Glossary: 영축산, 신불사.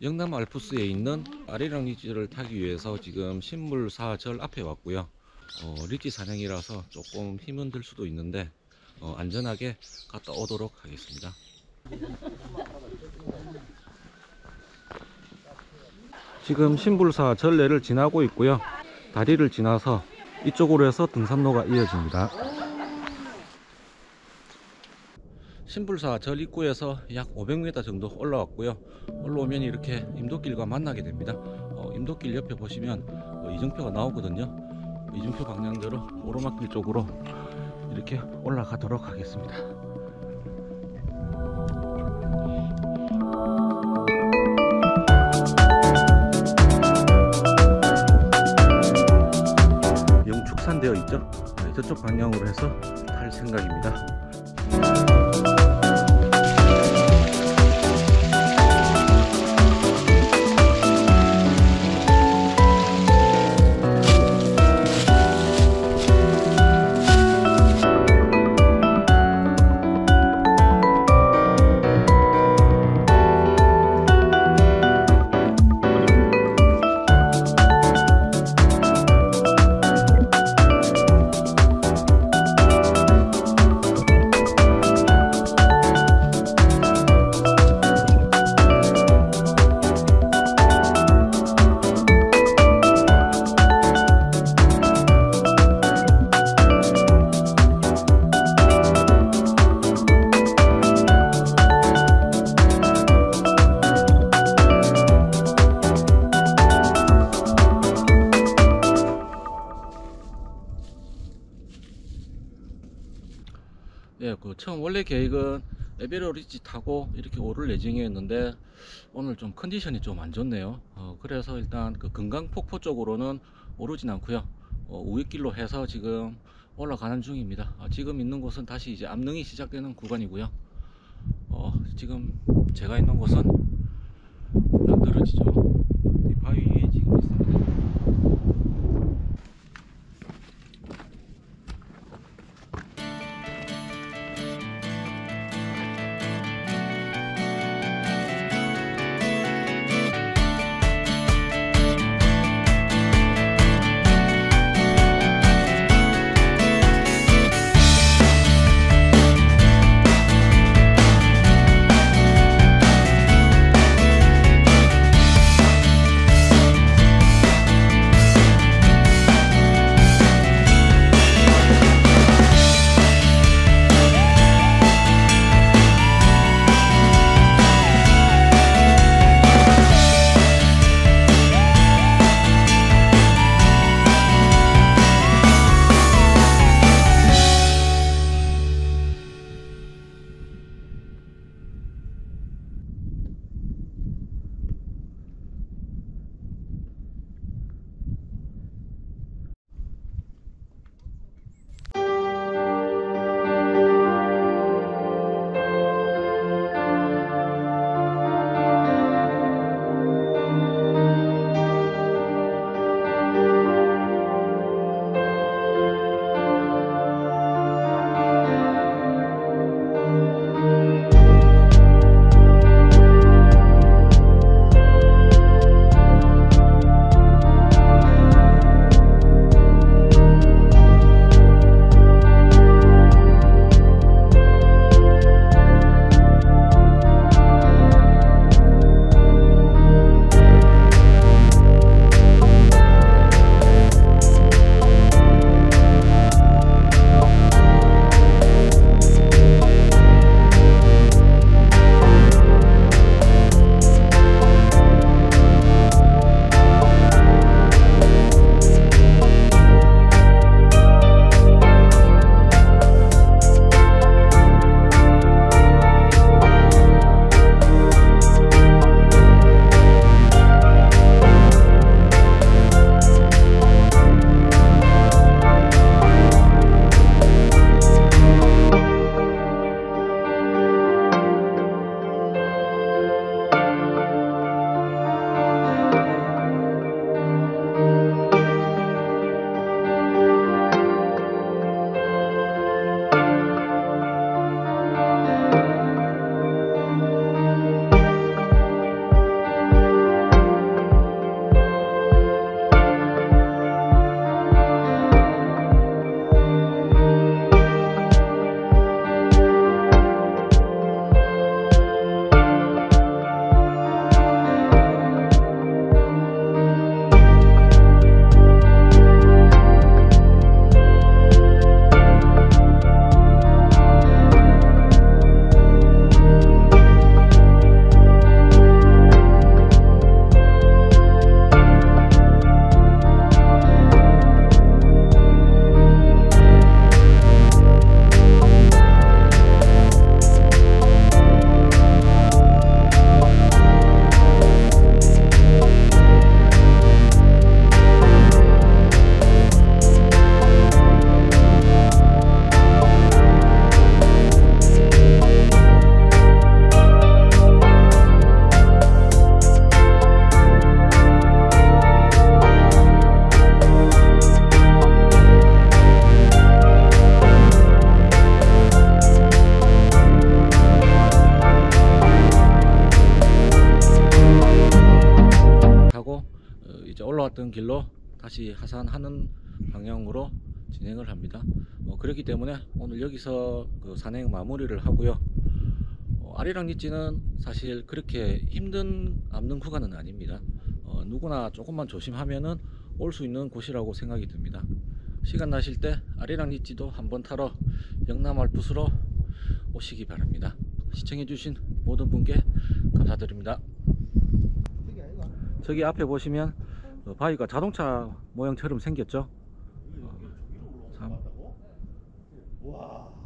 영남 알프스에 있는 아리랑 리지를 타기 위해서 지금 신불사절 앞에 왔고요. 리지 산행이라서 조금 힘은 들 수도 있는데 안전하게 갔다 오도록 하겠습니다. 지금 신불사 전례를 지나고 있고요. 다리를 지나서 이쪽으로 해서 등산로가 이어집니다. 신불사 절 입구에서 약 500m 정도 올라왔고요. 올라오면 이렇게 임도길과 만나게 됩니다. 임도길 옆에 보시면 이정표가 나오거든요. 이정표 방향대로 오르막길 쪽으로 이렇게 올라가도록 하겠습니다. 영축산 되어 있죠? 네, 저쪽 방향으로 해서 탈 생각입니다. 예, 처음 원래 계획은 에베로 리지 타고 이렇게 오를 예정이었는데 오늘 좀 컨디션이 좀 안 좋네요. 그래서 일단 그 금강폭포 쪽으로는 오르진 않고요. 우익길로 해서 지금 올라가는 중입니다. 지금 있는 곳은 다시 이제 암릉이 시작되는 구간이고요. 지금 제가 있는 곳은 남다르지죠. 이 바위 위에 지금 있습니다. 가는 길로 다시 하산하는 방향으로 진행을 합니다. 그렇기 때문에 오늘 여기서 그 산행 마무리를 하고요. 아리랑 리지는 사실 그렇게 힘든 암릉 구간은 아닙니다. 누구나 조금만 조심하면은 올 수 있는 곳이라고 생각이 듭니다. 시간 나실 때 아리랑 리지도 한번 타러 영남 알프스로 오시기 바랍니다. 시청해주신 모든 분께 감사드립니다. 저기 앞에 보시면 바위가 자동차 모양처럼 생겼죠. 참.